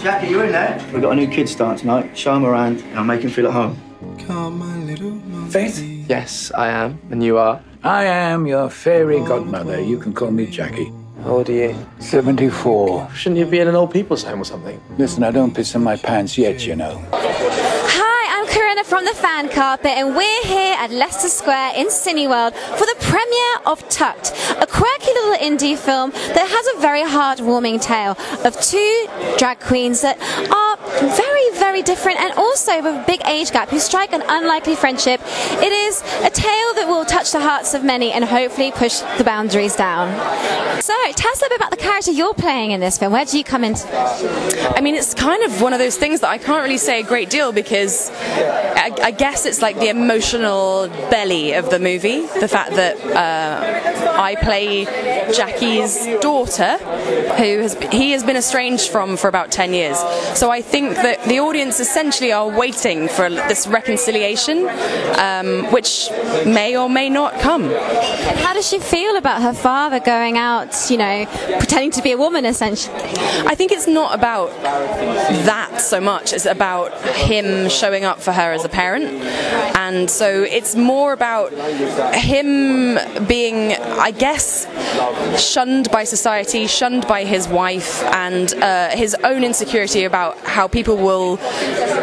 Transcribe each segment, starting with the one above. Jackie, you in there? We've got a new kid start tonight. Show him around and make him feel at home. Come on, little Faith? Yes, I am. And you are? I am your fairy godmother. You can call me Jackie. How old are you? 74. Shouldn't you be in an old people's home or something? Listen, I don't piss in my pants yet, you know. Hi, I'm Corinna from The Fan Carpet, and we're here at Leicester Square in Cineworld for the premiere of Tucked, a quirky little indie film that has a very heartwarming tale of two drag queens that are very different and also with a big age gap who strike an unlikely friendship. It is a tale that will touch the hearts of many and hopefully push the boundaries down. So, tell us a little bit about the character you're playing in this film. Where do you come into this? I mean, it's kind of one of those things that I can't really say a great deal because I guess it's like the emotional belly of the movie. The fact that I play Jackie's daughter, who he has been estranged from for about 10 years. So I think that the audience essentially are waiting for this reconciliation, which may or may not come. And how does she feel about her father going out, you know, pretending to be a woman, essentially? I think it's not about that so much. It's about him showing up for her as a parent. And so it's more about him being, I guess, shunned by society, shunned by his wife, and his own insecurity about how people will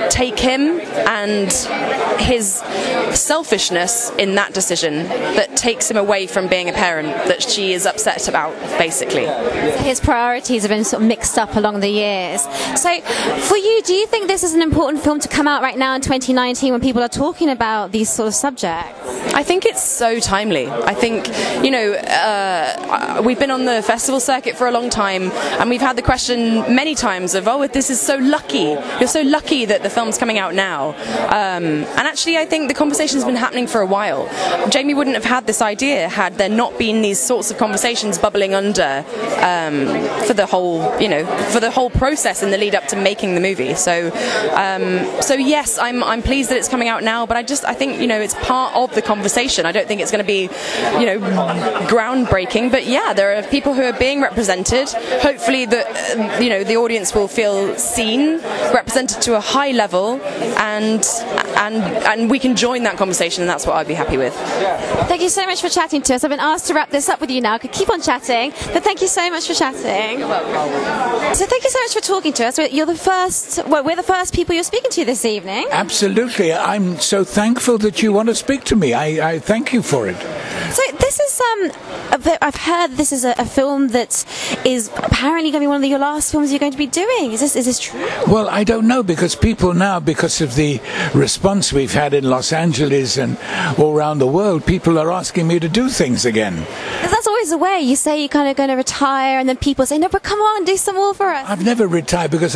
take him, and his selfishness in that decision that takes him away from being a parent that she is upset about, basically. His priorities have been sort of mixed up along the years. So for you, do you think this is an important film to come out right now in 2019 when people are talking about these sort of subjects? I think it's so timely. I think, you know, we've been on the festival circuit for a long time, and we've had the question many times of, oh, this is so lucky. You're so lucky that the film's coming out now. And actually, I think the conversation's been happening for a while. Jamie wouldn't have had this idea had there not been these sorts of conversations bubbling under for the whole, you know, for the whole process in the lead up to making the movie. So, so yes, I'm pleased that it's coming out now. But I think, you know, it's part of the conversation. I don't think it's going to be, you know, groundbreaking. But yeah, there are people who are being represented. Hopefully, you know, the audience will feel seen, represented to a high level, and we can join that conversation, and that's what I'd be happy with. Thank you so much for chatting to us. I've been asked to wrap this up with you now. I could keep on chatting, but thank you so much for chatting. You're welcome. So thank you so much for talking to us. You're the first, well, we're the first people you're speaking to this evening. Absolutely. I'm so thankful that you want to speak to me. I thank you for it. So this is, I've heard this is a film that is apparently going to be one of your last films you're going to be doing. Is this true? Well, I don't know, because people now, because of the response we've had in Los Angeles and all around the world, people are asking me to do things again. That's always the way. You say you're kind of going to retire, and then people say, no, but come on, do some more for us. I've never retired, because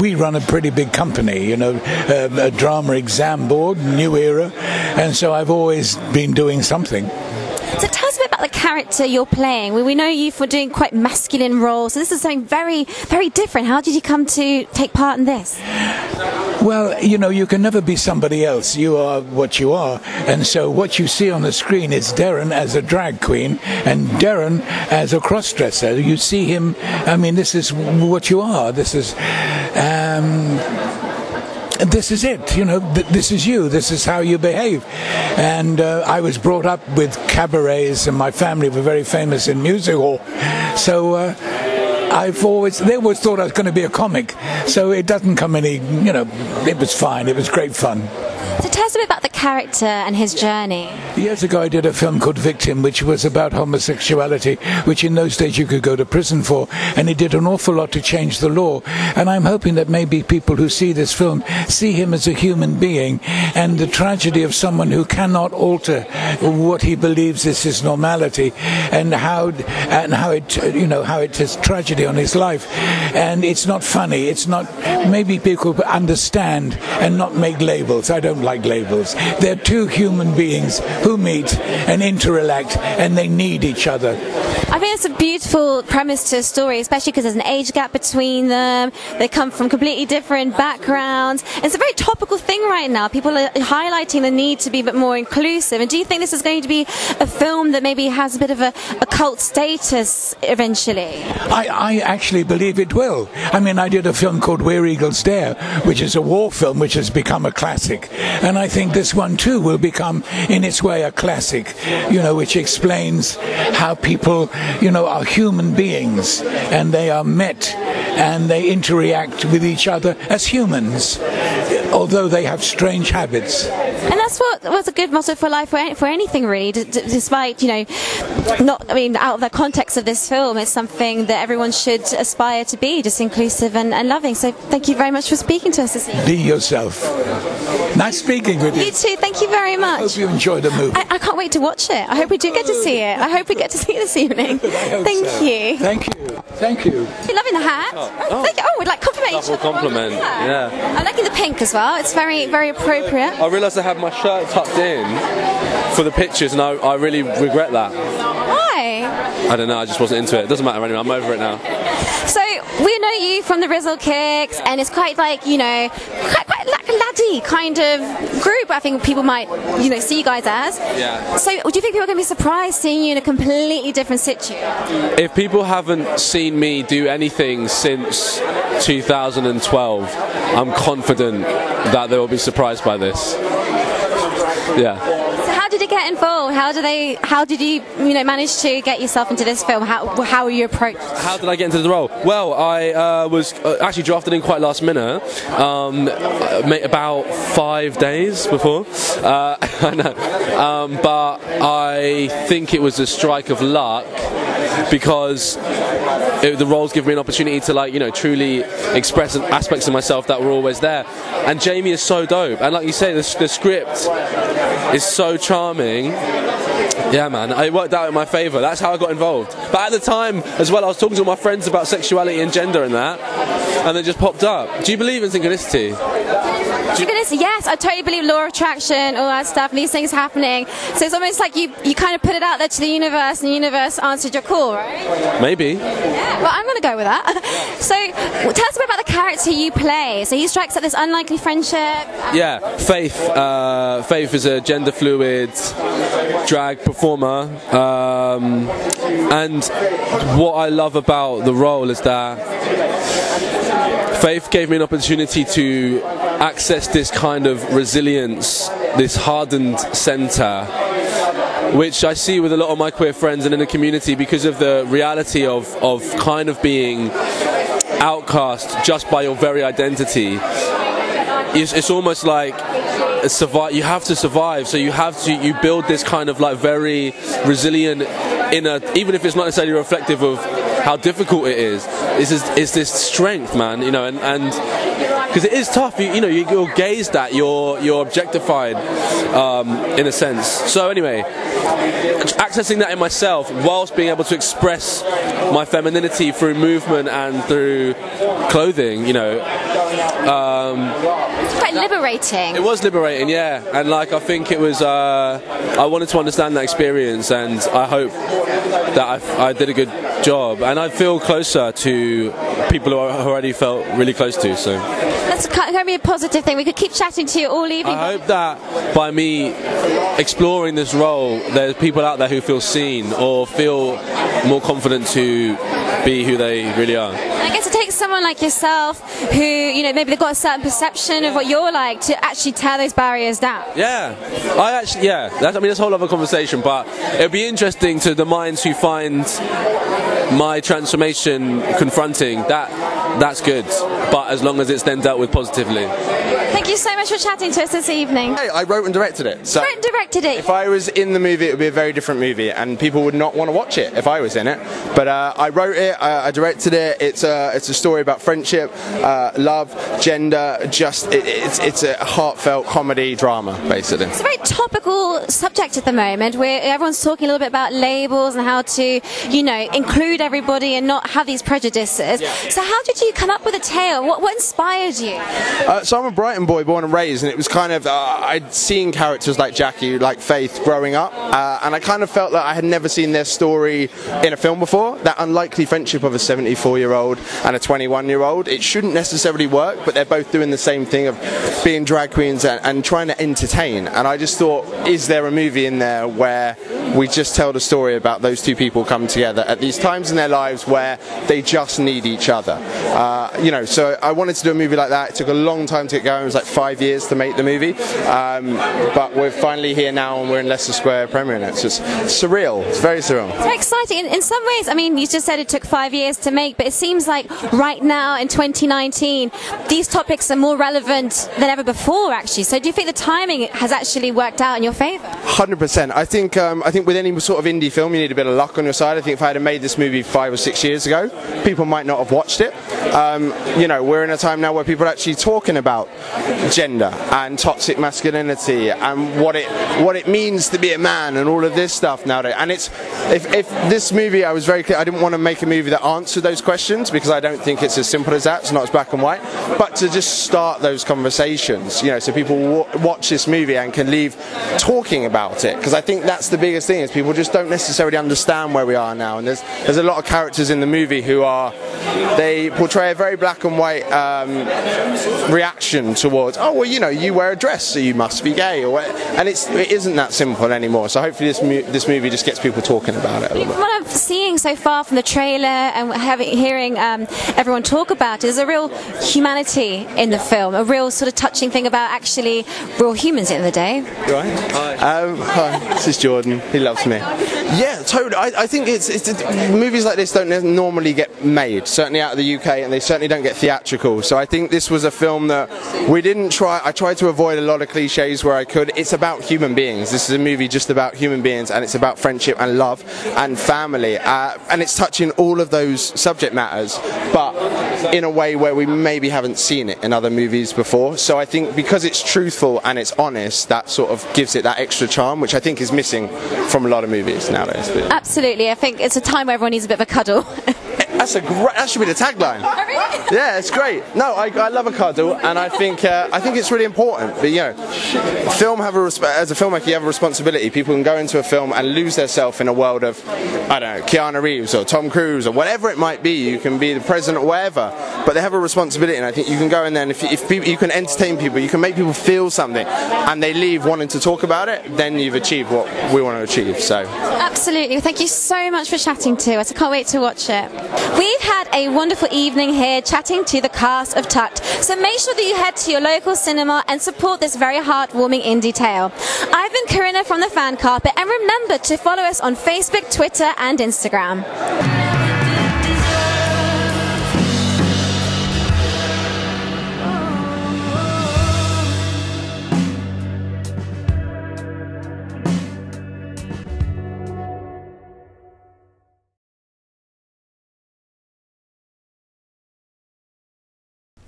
we run a pretty big company, you know, a drama exam board, New Era, and so I've always been doing something. So tell us a bit about the character you're playing. We know you for doing quite masculine roles, so this is something very different. How did you come to take part in this? Well, you know, you can never be somebody else. You are what you are, and so what you see on the screen is Derren as a drag queen and Derren as a crossdresser. You see him, I mean, this is what you are. This is it, you know, this is you, this is how you behave. And I was brought up with cabarets, and my family were very famous in music hall. So they always thought I was going to be a comic. So it doesn't come any, you know, it was fine, it was great fun. So tell us a bit about the character and his journey. Years ago I did a film called Victim, which was about homosexuality, which in those days you could go to prison for, and he did an awful lot to change the law. And I'm hoping that maybe people who see this film see him as a human being, and the tragedy of someone who cannot alter what he believes is his normality, and how it, you know, how it has tragedy on his life. And it's not funny, it's not, maybe people understand and not make labels. I don't like labels. They're two human beings who meet and interrelate, and they need each other. I think it's a beautiful premise to a story, especially because there's an age gap between them. They come from completely different backgrounds. It's a very topical thing right now. People are highlighting the need to be a bit more inclusive. And do you think this is going to be a film that maybe has a bit of a cult status eventually? I actually believe it will. I mean, I did a film called Where Eagles Dare, which is a war film which has become a classic. And I think this one too will become, in its way, a classic, you know, which explains how people, you know, are human beings and they are met and they interact with each other as humans, although they have strange habits. And that's what was a good motto for life, for anything really, despite, you know, not, I mean, out of the context of this film, it's something that everyone should aspire to be, just inclusive and loving. So thank you very much for speaking to us this evening. Be yourself. Nice speaking with you. You too, thank you very much. I hope you enjoyed the movie. I can't wait to watch it. I hope we do get to see it. I hope we get to see it this evening. Thank you. Thank you. Thank you. You're loving the hat. Oh, we'd like to compliment each other. Double compliment, yeah. I'm liking the pink as well. It's very, very appropriate. I realised I had my shirt tucked in for the pictures, and I really regret that. Why? I don't know. I just wasn't into it. It doesn't matter anyway. I'm over it now. So we know you from the Rizzle Kicks, and it's quite like, you know, quite like a laddie kind of group. I think people might, you know, see you guys as. Yeah. So do you think people are going to be surprised seeing you in a completely different situ? If people haven't seen me do anything since 2012, I'm confident that they will be surprised by this. Yeah. Get involved? How did you manage to get yourself into this film? How were you approached? How did I get into the role? Well, I was actually drafted in quite last minute, about 5 days before. I know, but I think it was a strike of luck, because the roles give me an opportunity to, like, you know, truly express aspects of myself that were always there. And Jamie is so dope, and like you say, the script is so charming. Yeah, man, it worked out in my favour. That's how I got involved. But at the time as well, I was talking to all my friends about sexuality and gender and that, and they just popped up. Do you believe in synchronicity? Synchronicity, yes, I totally believe law of attraction, all that stuff, and these things happening. So it's almost like you kind of put it out there to the universe, and the universe answered your call, right? Maybe. Yeah, well, I'm going to go with that. So tell us a bit about the character you play. So he strikes up this unlikely friendship. Yeah, Faith. Faith is a gender fluid drag performer, and what I love about the role is that Faith gave me an opportunity to access this kind of resilience, this hardened centre, which I see with a lot of my queer friends and in the community, because of the reality of kind of being outcast just by your very identity. It's almost like you have to survive, so you build this kind of like very resilient inner, even if it's not necessarily reflective of how difficult it is. It's this strength, man, you know, and because it is tough, you're gazed at, you're objectified, in a sense. So anyway, accessing that in myself whilst being able to express my femininity through movement and through clothing, you know, it's quite liberating. It was liberating, yeah. And like, I think it was, I wanted to understand that experience, and I hope that I did a good job, and I feel closer to people who I already felt really close to. So that's going to be a positive thing. We could keep chatting to you all evening. I hope that by me exploring this role, there's people out there who feel seen or feel more confident to be who they really are. I guess it takes someone like yourself who, you know, maybe they've got a certain perception of what you're like, to actually tear those barriers down. Yeah, that's a whole other conversation, but it'd be interesting to the minds who find my transformation confronting. That's good, but as long as it's then dealt with positively. Thank you so much for chatting to us this evening. Hey, I wrote and directed it. So wrote and directed it. If I was in the movie, it would be a very different movie, and people would not want to watch it if I was in it. But I wrote it, I directed it. It's a story about friendship, love, gender. It's a heartfelt comedy drama, basically. It's a very topical subject at the moment, where everyone's talking a little bit about labels and how to, you know, include everybody and not have these prejudices. Yeah. So how did you come up with a tale? What inspired you? So I'm a Brighton boy. boy born and raised, and it was kind of, I'd seen characters like Jackie, like Faith growing up, and I kind of felt that I had never seen their story in a film before. That unlikely friendship of a 74-year-old and a 21-year-old, it shouldn't necessarily work, but they're both doing the same thing of being drag queens and trying to entertain. And I just thought, is there a movie in there where we just tell the story about those two people coming together at these times in their lives where they just need each other? You know, so I wanted to do a movie like that. It took a long time to get going. It was like 5 years to make the movie, but we're finally here now, and we're in Leicester Square premiering it. It's just surreal. It's very surreal. It's very exciting. In some ways, I mean, you just said it took 5 years to make, but it seems like right now in 2019, these topics are more relevant than ever before, actually. So do you think the timing has actually worked out in your favour? 100%. I think with any sort of indie film, you need a bit of luck on your side. I think if I had made this movie 5 or 6 years ago, people might not have watched it. You know, we're in a time now where people are actually talking about gender and toxic masculinity and what it means to be a man and all of this stuff nowadays. And it's, if this movie, I was very clear, I didn't want to make a movie that answered those questions, because I don't think it's as simple as that. It's not as black and white, but to just start those conversations, you know, so people watch this movie and can leave talking about it, because I think that's the biggest thing, is people just don't necessarily understand where we are now. And there's a lot of characters in the movie who are, they portray a very black and white reaction towards, oh well, you know, you wear a dress so you must be gay, or and it isn't that simple anymore. So hopefully this movie just gets people talking about it a little bit. What I'm seeing so far from the trailer and hearing everyone talk about it is a real humanity in the film, a real sort of touching thing about actually real humans at the end of the day. Right. Hi. This is Jordan. He loves me. Yeah, totally. I think it's movies like this don't normally get made, certainly out of the UK, and they certainly don't get theatrical. So I think this was a film that we didn't try. I tried to avoid a lot of cliches where I could. It's about human beings. This is a movie just about human beings, and it's about friendship and love and family, and it's touching all of those subject matters, but in a way where we maybe haven't seen it in other movies before. So I think because it's truthful and it's honest, that sort of gives it that extra charm, which I think is missing from a lot of movies nowadays. Absolutely. I think it's a time where everyone needs a bit of a cuddle. That should be the tagline. Oh, really? Yeah, it's great. No, I love a cuddle, and I think it's really important. But you know, as a filmmaker, you have a responsibility. People can go into a film and lose themselves in a world of, I don't know, Keanu Reeves or Tom Cruise or whatever it might be. You can be the president or whatever, but they have a responsibility. And I think you can go in there, and if people, you can entertain people, you can make people feel something, and they leave wanting to talk about it, then you've achieved what we want to achieve. So absolutely. Thank you so much for chatting to us. I can't wait to watch it. We've had a wonderful evening here chatting to the cast of Tucked, so make sure that you head to your local cinema and support this very heartwarming indie tale. I've been Corinna from The Fan Carpet, and remember to follow us on Facebook, Twitter and Instagram.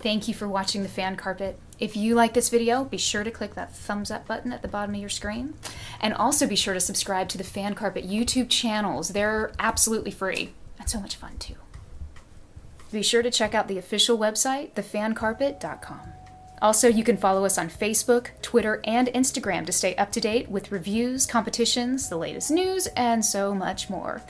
Thank you for watching The Fan Carpet. If you like this video, be sure to click that thumbs up button at the bottom of your screen. And also be sure to subscribe to the Fan Carpet YouTube channels. They're absolutely free and so much fun too. Be sure to check out the official website, thefancarpet.com. Also, you can follow us on Facebook, Twitter, and Instagram to stay up to date with reviews, competitions, the latest news, and so much more.